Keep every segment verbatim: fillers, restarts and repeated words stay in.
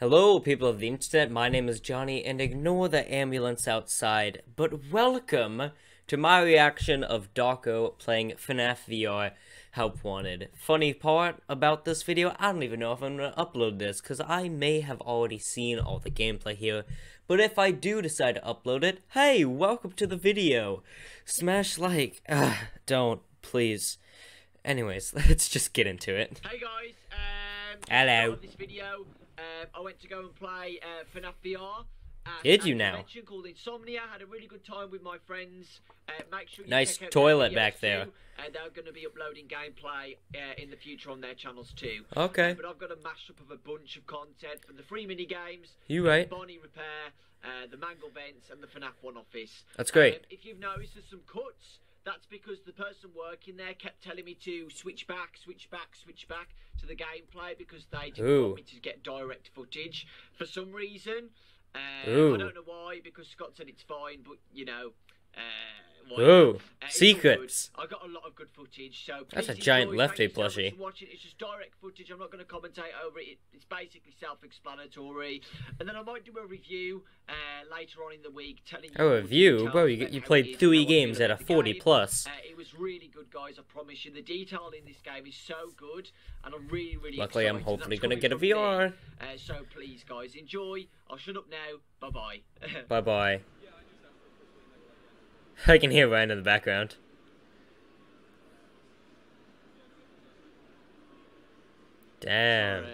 Hello people of the internet, my name is Johnny, and ignore the ambulance outside, but welcome to my reaction of Dawko playing FNAF V R Help Wanted. Funny part about this video, I don't even know if I'm going to upload this, because I may have already seen all the gameplay here, but if I do decide to upload it, hey, welcome to the video! Smash like, ugh, don't, please. Anyways, let's just get into it. Hey guys, um, hello. This video. Um, I went to go and play uh, FNAF V R. Did you now? At a convention called Insomnia. Had a really good time with my friends. Uh, make sure you nice check out toilet back there. Too, and they're going to be uploading gameplay uh, in the future on their channels too. Okay. Uh, but I've got a mashup of a bunch of content from the free mini games. You right? Bonnie Repair, uh, the Mangle Vents, and the FNAF One Office. That's great. Um, if you've noticed, there's some cuts. That's because the person working there kept telling me to switch back, switch back, switch back to the gameplay because they didn't Ooh. want me to get direct footage for some reason. Uh, I don't know why, because Scott said it's fine, but, you know... Uh, Ooh, uh, secrets. I got a lot of good footage, so... That's a giant lefty plushie. So it's just direct footage. I'm not going to commentate over it. It's basically self-explanatory. And then I might do a review uh, later on in the week telling you... Oh, a review? Bro, you, you played three games at a forty plus. Uh, it was really good, guys, I promise you. The detail in this game is so good, and I'm really, really Luckily, excited. I'm hopefully going to get a V R. Uh, so, please, guys, enjoy. I'll shut up now. Bye-bye. Bye-bye. I can hear Ryan in the background. Damn.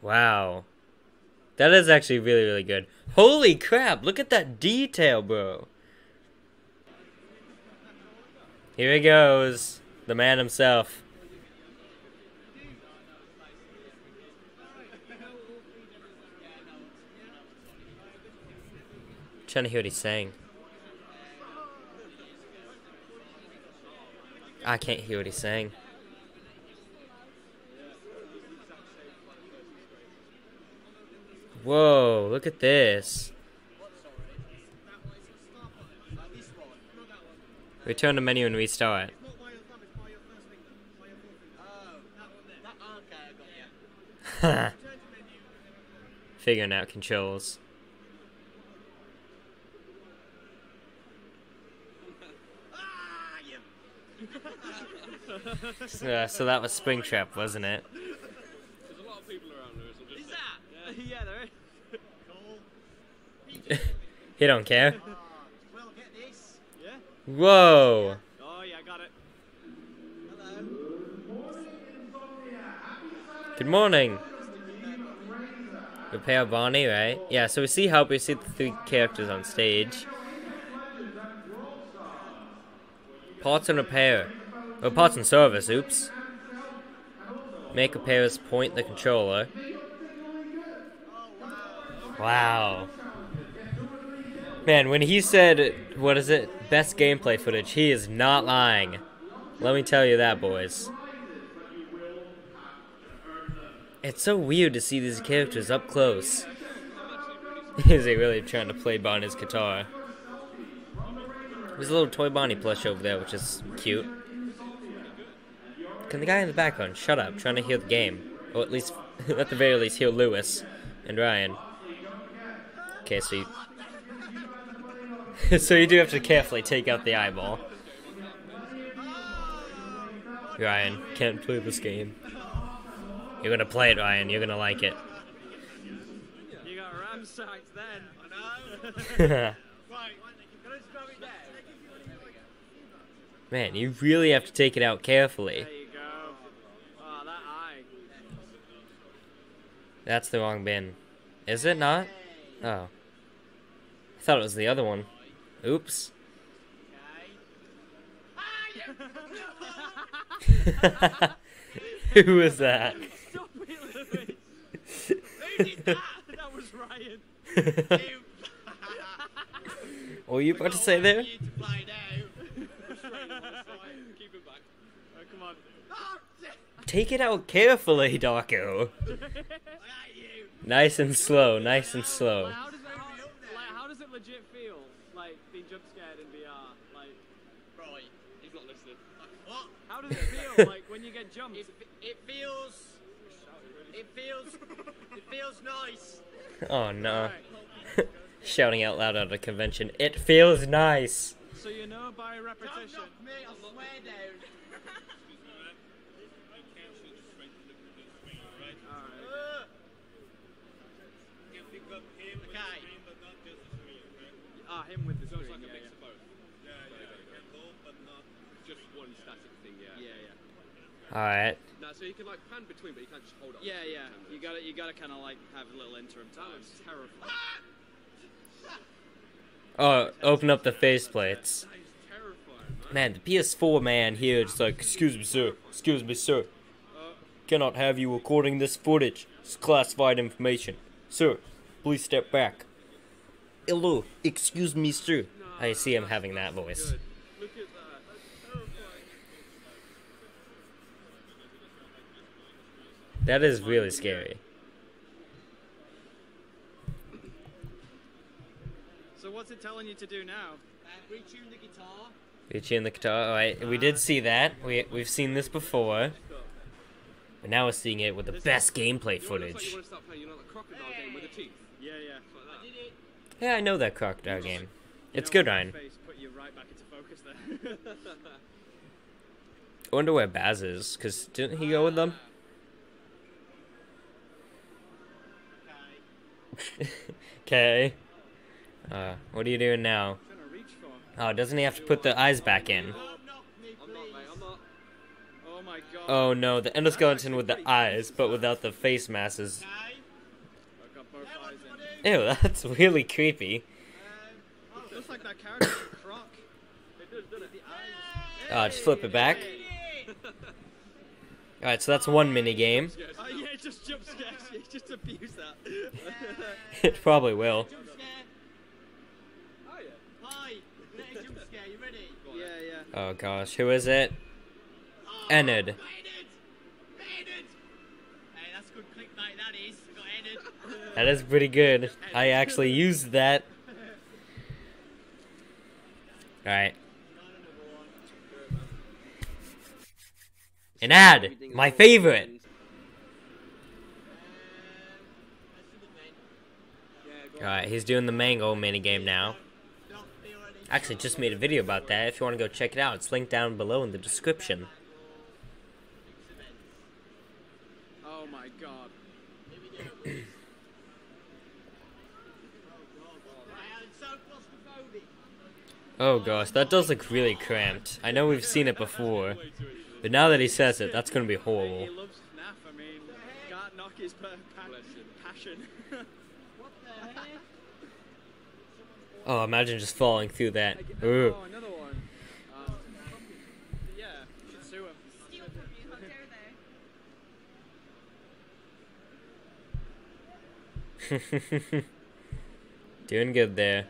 Wow. That is actually really, really good. Holy crap, look at that detail, bro. Here he goes. The man himself. Trying to hear what he's saying. I can't hear what he's saying. Whoa, look at this. Return to menu and restart. Figuring out controls. uh, so that was Springtrap, wasn't it? There's a lot of people around there, so just is that? Yeah, yeah there is. He don't care. Uh, well, get this. Yeah. Whoa. Yeah. Oh yeah, I got it. Hello. Good morning. Repair Bonnie, right? Yeah. So we see Helpy, we see the three characters on stage. Parts and repair. Oh, parts and service, oops. Make repairs, point the controller. Wow. Man, when he said, what is it? Best gameplay footage, he is not lying. Let me tell you that, boys. It's so weird to see these characters up close. Is he really trying to play Bonnie's guitar? There's a little Toy Bonnie plush over there, which is cute. Can the guy in the background shut up, trying to hear the game? Or at least, at the very least, hear Lewis and Ryan. Okay, so you... so you do have to carefully take out the eyeball. Ryan, can't play this game. You're gonna play it, Ryan. You're gonna like it. You got ramsacked then, I know. Man, you really have to take it out carefully. There you go. Oh, that eye. That's the wrong bin. Is it not? Oh. I thought it was the other one. Oops. Who was that? Stop it, Lewis. Who did that? That was Ryan. What were you about to say there? Take it out carefully, Dawko. Nice and slow, nice and slow. Like, how, does it, how, like, how does it legit feel, like, being jump scared in V R? Like, right. listen. What? How does it feel like when you get jumped? It, it feels. It feels. It feels nice. Oh no! Right. Shouting out loud at a convention. It feels nice. So you know by repetition. Don't knock me, I swear down. Ah, him with the so screen, it's like yeah, a mix yeah. of both. Yeah, yeah, yeah. Can ball, but not just one static thing, yeah. Yeah, yeah. Alright. No, so you can like pan between, but you can't just hold on. Yeah, yeah. You gotta, you gotta kind of like have a little interim time. It's terrible. Oh, open up the faceplates. That is terrifying, man. Man, the P S four man here just like, excuse me, sir. Excuse me, sir. Uh, Cannot have you recording this footage. It's classified information. Sir, please step back. Hello, excuse me, sir. No, I see him having that voice. Good. Look at that. That's terrifying. That is really scary. So what's it telling you to do now? Uh, retune the guitar. Retune the guitar. All right, we did see that. We we've seen this before. But now we're seeing it with the best gameplay footage. Yeah, yeah. Yeah, I know that crocodile game. It's good, Ryan. I wonder where Baz is, because didn't he go with them? Okay. Uh, what are you doing now? Oh, doesn't he have to put the eyes back in? Oh no, the endoskeleton with the eyes, but without the face masses. Ew, that's really creepy. Um, oh, looks like that character croc. It does, doesn't it? The eyes. Uh, just flip it back. Alright, so that's one mini game. Oh yeah, just jump scares. You just abuse that. It probably will. Jump scare. Oh yeah. Hi. Let a jump scare. You ready? Yeah, yeah. Oh gosh, who is it? Oh, Enid. Made it. Made it. Hey, that's good clickbait. That is. That is pretty good. I actually used that. Alright. An ad! My favorite! Alright, he's doing the mango minigame now. Actually, just made a video about that. If you want to go check it out, it's linked down below in the description. Oh my god. Oh gosh, that does look really cramped. I know we've seen it before, but now that he says it, that's going to be horrible. He loves F NAF, I mean, can't knock his passion. What the heck? Oh, imagine just falling through that. Ooh. Oh, another one. Uh, yeah, you should sue him. Steal from you, how dare they? Doing good there.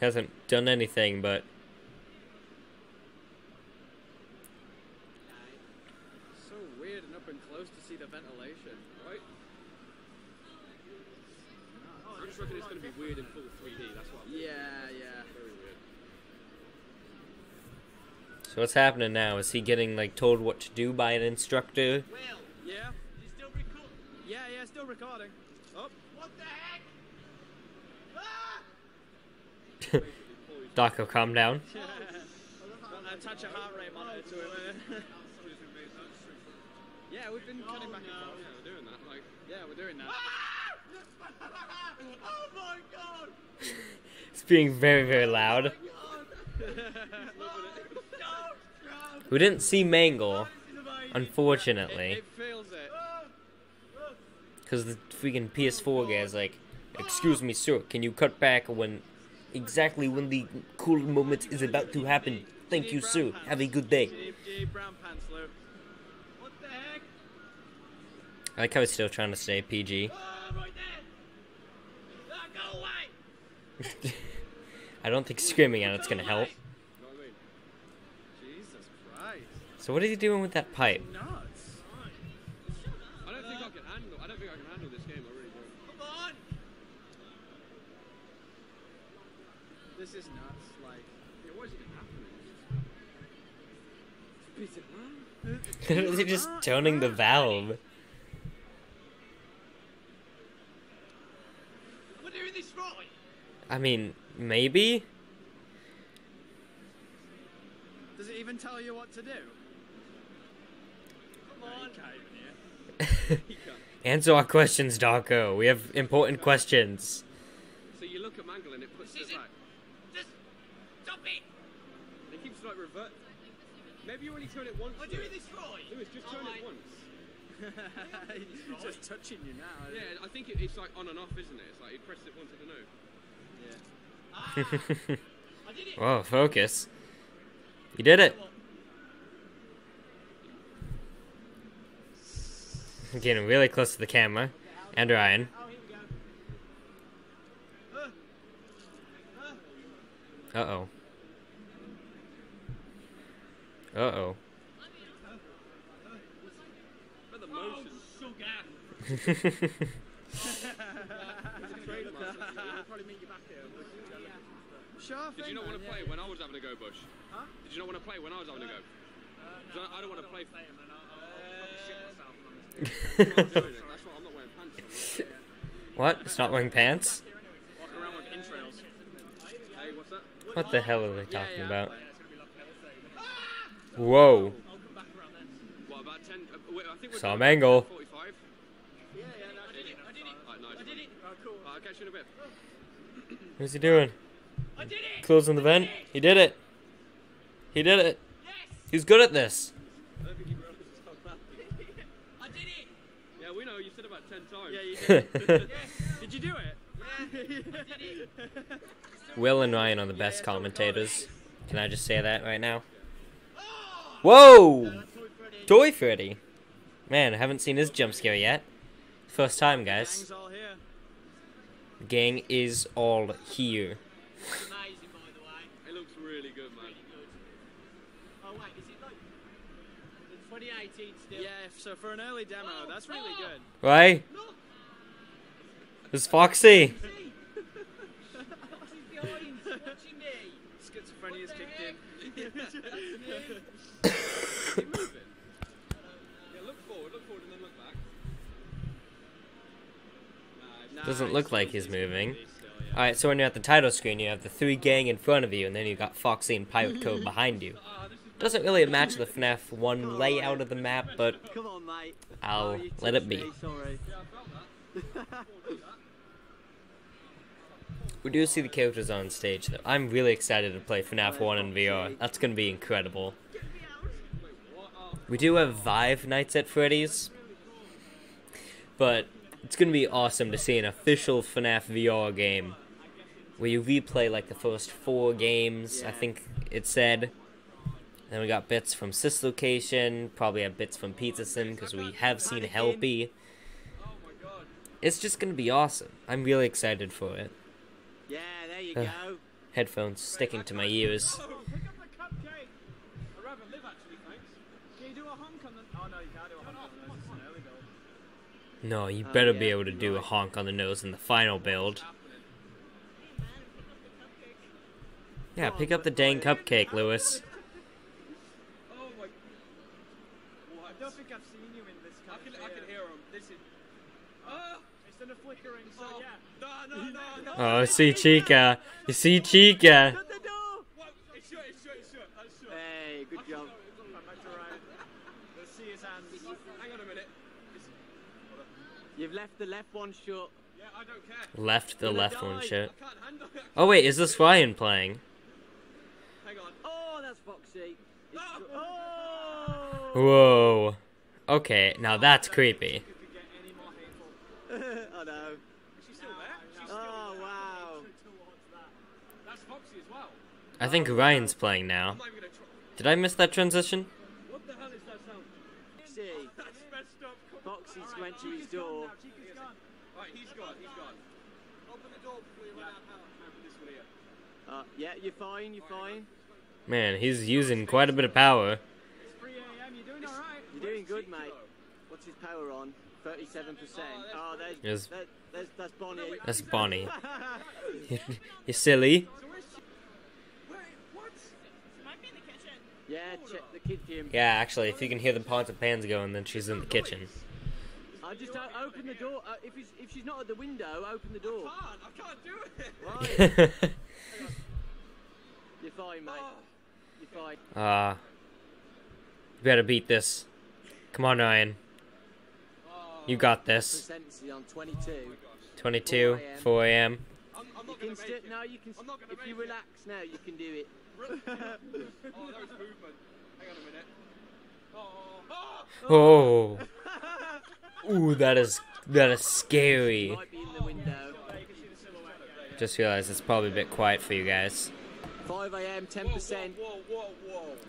Hasn't done anything, but so weird and up and close to see the ventilation, right? Oh, I just reckon it's going to be weird in full three D. That's what. I'm yeah, yeah. Very weird. So what's happening now? Is he getting like told what to do by an instructor? Will, yeah. Is he still recording? Yeah, yeah, still recording. Oh, what the heck? Ah! Dawko, calm down. Yeah. Attach a heart rate monitor to it. Yeah, we've been cutting back and forth. Yeah, we're doing that. Like, yeah, we're doing that. Oh my god! It's being very, very loud. We didn't see Mangle, unfortunately. It feels it. Because the freaking P S four guy's like, excuse me, sir, can you cut back when... exactly when the cool moment is about to happen. Thank you, sir. Have a good day. I like how he's still trying to stay P G. I don't think screaming at it's gonna help. So what are you doing with that pipe? This is nuts, like, it wasn't happening. They're just turning the valve. I mean, maybe? Does it even tell you what to do? Come on, Kate. Answer our questions, Dawko. We have important questions. So you look at Mangle and it puts it back. Just stop it! It keeps like revert. Maybe you only turn it once. I do it this right. Lewis, just turn it once. It's just touching you now. Yeah, I think it, it's like on and off, isn't it? It's like you press it once, I don't know. Yeah. Ah, I did it. Whoa, focus. You did it. Getting really close to the camera. And Ryan. Uh-oh. Uh-oh. Did you not want to play when I was having a go, Bush? Huh? Did you not want to play when I was having a go? Uh, no, I don't want to play. What? It's not wearing pants? What the hell are they talking about? Whoa. Saw Mangle. What's he doing? Closing the vent. He did it. He did it. He's good at this. You said about ten times. Yeah, you did. Yes. Did you do it? Yeah, I did it. Will and Ryan are the best yeah, commentators. Can I just say that right now? Whoa! No, Toy Freddy. Man, I haven't seen his jump scare yet. First time, guys. The gang is all here. It's amazing, by the way. It looks really good, man. Really good. Oh wait, is it like twenty eighteen still? Yeah, so for an early demo, oh, that's really oh. good. Right? Look. It's Foxy. Foxy's behind, watching me. Schizophrenia's kicked in. That's me. Yeah, look forward, look forward, and then look back. Nah, nah, doesn't look like he's moving. Yeah. Alright, so when you're at the title screen, you have the three gang in front of you, and then you've got Foxy and Pirate Cove behind you. Doesn't really match the FNAF one layout of the map, but I'll let it be. We do see the characters on stage, though. I'm really excited to play FNAF one in V R. That's going to be incredible. We do have Vive Nights at Freddy's, but it's going to be awesome to see an official FNAF V R game where you replay like the first four games, I think it said. Then we got bits from Sister Location, probably have bits from Pizzeria Sim, because we have seen Helpy. It's just going to be awesome. I'm really excited for it. Yeah, there you uh, go. Headphones sticking to my ears. No, you better be able to do a honk on the nose in the final build. Yeah, pick up the dang cupcake, Lewis. I don't think I've seen you in this kind I can, of I can hear him. This is... Oh! It's in a flickering, so oh. yeah. No, no, no, no. Oh, I see Chica. You see Chica. Shut the door. What? It's shut, it's shut, it's shut. That's shut. Hey, good job. I'm back to Ryan. Let's see his hands. Hang on a minute. You've left the left one shut. Yeah, I don't care. Left the left die. one shut. I can't handle it. Oh, wait, is this Ryan playing? Hang on. Oh, that's Foxy. No. Oh! Whoa. Okay, now that's creepy. Oh no. She's still there? She's still oh, wow. That's Foxy as well. I think Ryan's playing now. Did I miss that transition? What the hell is that sound? See. That's messed up. Foxy's went to his door. Alright, he's gone, he's gone. Open the door before you run out of this one here. Uh, yeah, you're fine, you're fine. Man, he's using quite a bit of power. You're doing good, mate. What's his power on? thirty-seven percent. Oh, there's, yes. there, there's, that's Bonnie. That's Bonnie. You're silly. What? She might be in the kitchen. Yeah, check the kid gym. Yeah, actually, if you can hear the pots and pans going, then she's in the kitchen. I just uh, open the door. Uh, if, it's, if she's not at the window, open the door. I can't. I can't do it. Right. You're fine, mate. You're fine. Ah, uh, you better beat this. Come on, Ryan. You got this. twenty-two, four A M. You can still, no, you can. If you relax now, you can do it. Oh, that was movement. Hang on a minute. Oh. Oh. Ooh, that is that is scary. Just realized it's probably a bit quiet for you guys. five A M, ten percent.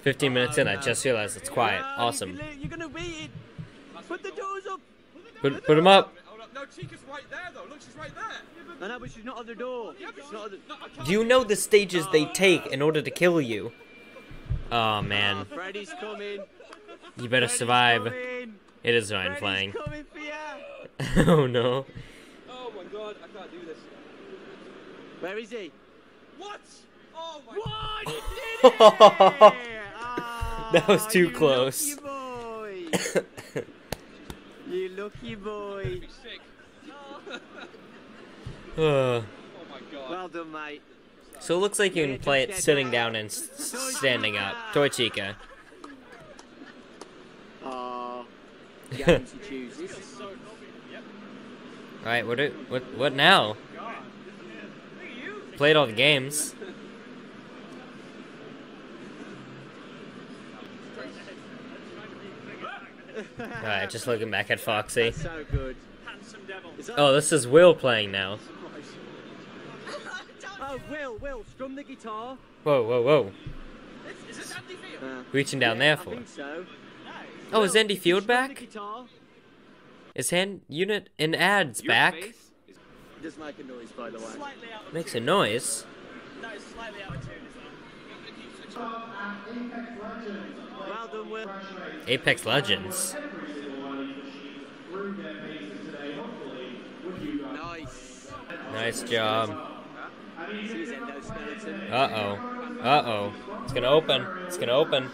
Fifteen minutes in, I just realized it's quiet. Awesome. You're gonna beat it. Put the doors up. Put put them up. No, Chica's right there, though. Look, she's right there. No, no, but she's not at the door. Yeah, she's not at the... No, do you know the stages they take in order to kill you? Oh, man. Oh, Freddy's coming. You better Freddy's survive. Coming. It is Ryan Freddy's flying. Coming for you. Oh, no. Oh, my God. I can't do this. Where is he? What? Oh, my God. What? You did it! Oh, that was too close. Lucky boy. You lucky boy. uh. Well done, mate. So it looks like you can play it sitting down and standing up. Toy Chica. Oh. Alright, what do what what now? Played all the games. Alright, just looking back at Foxy. That's so good. Oh, this is Will playing now. Oh, Will, Will, strum the guitar. Whoa, whoa, whoa. Is this Andy Field? Uh, Reaching down yeah, there for it. So. Oh, is Andy Field back? Is Hand Unit in ads Your back? Face is... Just make a noise, by the way. Out of Makes tune. a noise? No, it's slightly out of tune, isn't it? Um, Well done, Will. Apex Legends. Nice. Nice job. Uh-oh. Uh-oh. It's gonna open. It's gonna open.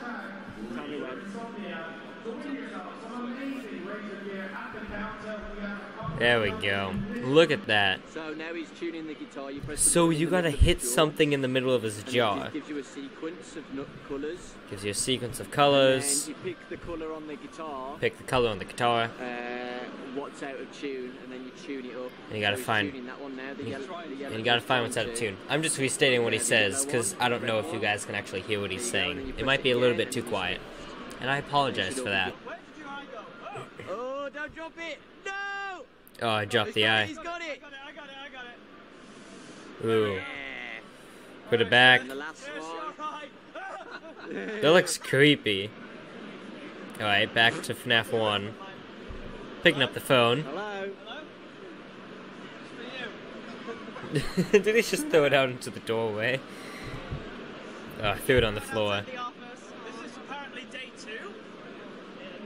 There we go. Look at that. So now he's tuning the guitar. You press so you gotta hit something in the middle of his jaw. Gives you a sequence of colors. Gives you a sequence of colors. And you pick the color on the guitar. Pick the color on the guitar. Uh, what's out of tune, and then you tune it up. And you gotta so find. That one now, the yellow, the yellow and you gotta find what's out of tune. I'm just restating what he says because I don't know if you guys can actually hear what he's saying. It might be a little bit too quiet, and I apologize for that. Oh, don't drop it! No! Oh, I dropped the eye. Ooh. Put it back. That looks creepy. Alright, back to FNAF one. Picking up the phone. Did he just throw it out into the doorway? Oh, I threw it on the floor.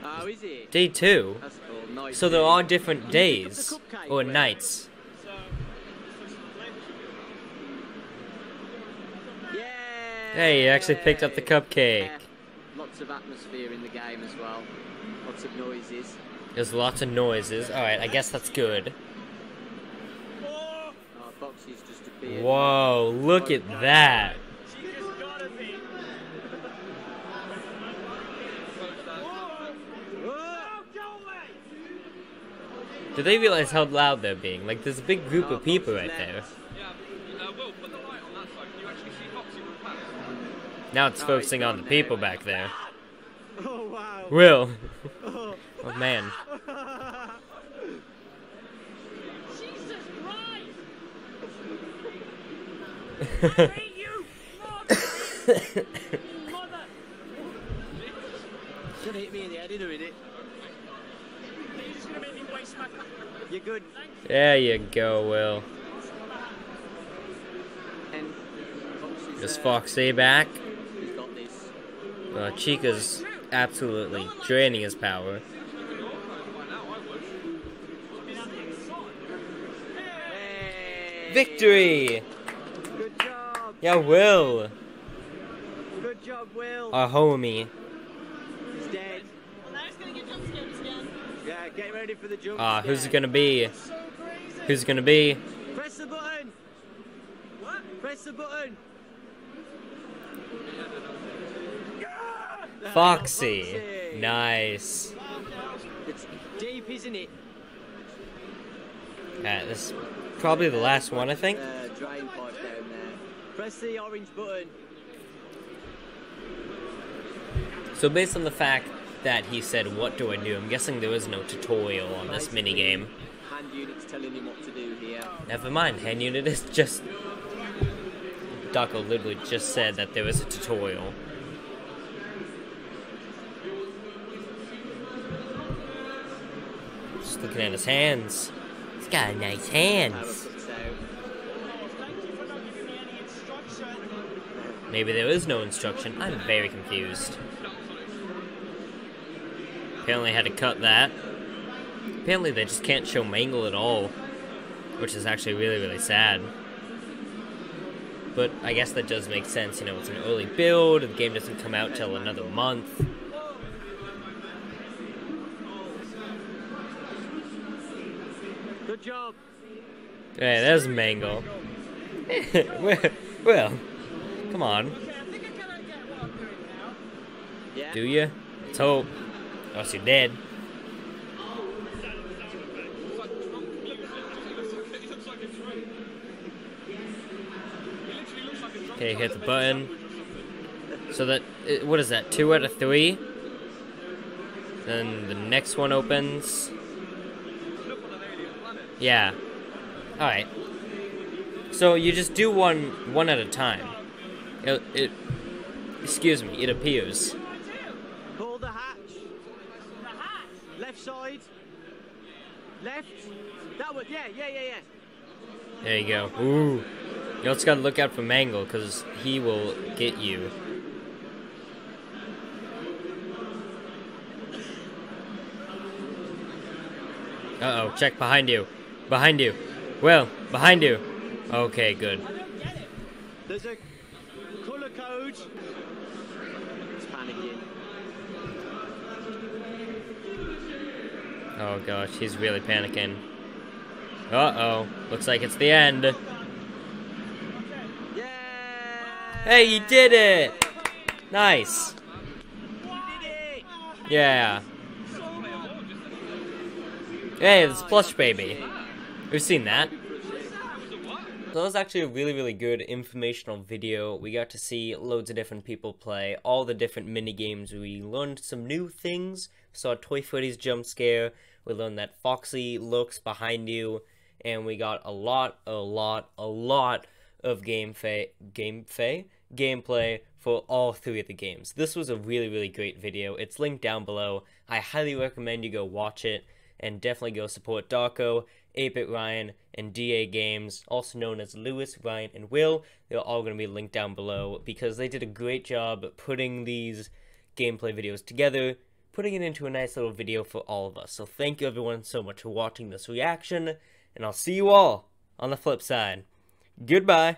Oh, is it? Day two? So there are different days or nights. Hey, you actually picked up the cupcake. Lots of atmosphere in the game as well. Lots of noises. There's lots of noises. Alright, I guess that's good. Whoa, look at that. Do they realize how loud they're being? Like, there's a big group of people right there. Now it's focusing on the people back there. Will. Oh, man. Jesus Christ! I hate you! You mother! Should hit me in the head in a minute. You're good. There you go, Will. Is Foxy back? Well, Chica's absolutely draining his power. Victory! Good job. Yeah, Will. Good job, Will. A homie. He's dead. Well, now he's gonna get jump scared again. Yeah, get ready for the jump Ah, uh, who's it gonna be? So who's it gonna be? Press the button. What? Press the button. Foxy. Foxy. Nice. It's deep, isn't it? Alright, this is probably the last one, I think. Uh, drying pot down there. Press the orange button. So based on the fact that he said, what do I do? I'm guessing there was no tutorial on this minigame. Hand Unit's telling him what to do here. Never mind, Hand Unit is just... Dawko literally just said that there was a tutorial. Just looking at his hands. He's got nice hands. Maybe there is no instruction. I'm very confused. Apparently I had to cut that. Apparently they just can't show Mangle at all, which is actually really, really sad. But I guess that does make sense, you know, it's an early build, the game doesn't come out till another month. Good job. Hey, there's Mangle. Well, come on. Do you? Let's hope. Unless you're dead. Okay, hit the button. So that, what is that, two out of three? Then the next one opens. Yeah. Alright. So you just do one, one at a time. It, it, excuse me, it appears. Pull the hatch. The hatch. Left side. Left. That one, yeah, yeah, yeah, yeah. There you go. Ooh. You also gotta look out for Mangle, because he will get you. Uh-oh, check behind you. Behind you. Well, behind you. Okay, good. I don't get it. There's a color code. It's panicking. Oh gosh, he's really panicking. Uh-oh, looks like it's the end. Hey, you did it! Nice. Yeah. Hey, it's Plush Baby. We've seen that. So that was actually a really, really good informational video. We got to see loads of different people play, all the different minigames. We learned some new things. We saw Toy Freddy's jump scare. We learned that Foxy looks behind you. And we got a lot, a lot, a lot of game fa- game fa- gameplay for all three of the games. This was a really, really great video. It's linked down below. I highly recommend you go watch it, and definitely go support Dawko, eight-Bit Ryan, and D A Games, also known as Lewis, Ryan, and Will. They're all going to be linked down below, because they did a great job putting these gameplay videos together, putting it into a nice little video for all of us. So thank you everyone so much for watching this reaction, and I'll see you all on the flip side. Goodbye.